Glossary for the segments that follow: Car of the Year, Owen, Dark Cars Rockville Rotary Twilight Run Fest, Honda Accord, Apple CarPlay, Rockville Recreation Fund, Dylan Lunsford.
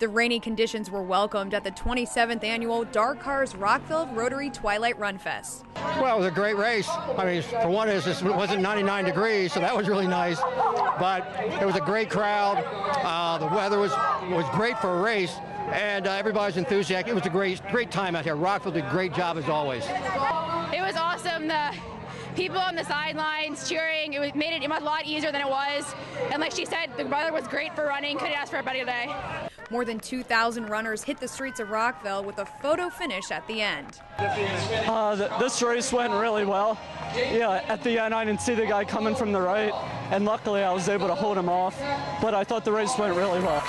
The rainy conditions were welcomed at the 27th annual Dark Cars Rockville Rotary Twilight Run Fest. Well, it was a great race. I mean, for one, it wasn't 99 degrees, so that was really nice. But it was a great crowd. The weather was great for a race, and everybody's enthusiastic. It was a great time out here. Rockville did a great job as always. It was awesome. The people on the sidelines cheering, it made it a lot easier than it was. And like she said, the weather was great for running. Couldn't ask for a better day. More than 2,000 runners hit the streets of Rockville with a photo finish at the end. This race went really well. Yeah, at the end I didn't see the guy coming from the right, and luckily I was able to hold him off, but I thought the race went really well.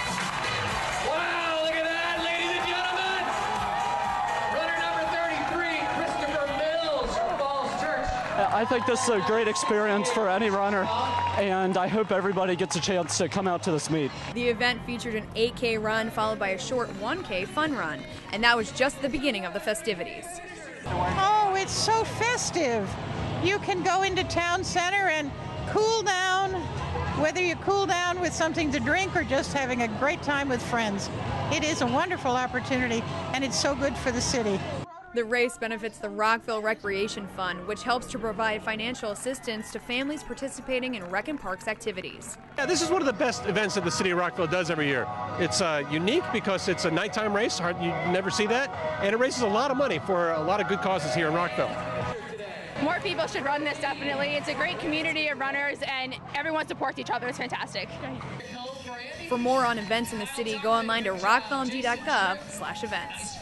I think this is a great experience for any runner, and I hope everybody gets a chance to come out to this meet. The event featured an 8K run followed by a short 1K fun run, and that was just the beginning of the festivities. Oh, it's so festive. You can go into town center and cool down, whether you cool down with something to drink or just having a great time with friends. It is a wonderful opportunity, and it's so good for the city. The race benefits the Rockville Recreation Fund, which helps to provide financial assistance to families participating in rec and parks activities. Yeah, this is one of the best events that the city of Rockville does every year. It's unique because it's a nighttime race, you never see that, and it raises a lot of money for a lot of good causes here in Rockville. More people should run this, definitely. It's a great community of runners, and everyone supports each other. It's fantastic. For more on events in the city, go online to rockvillemd.gov/events.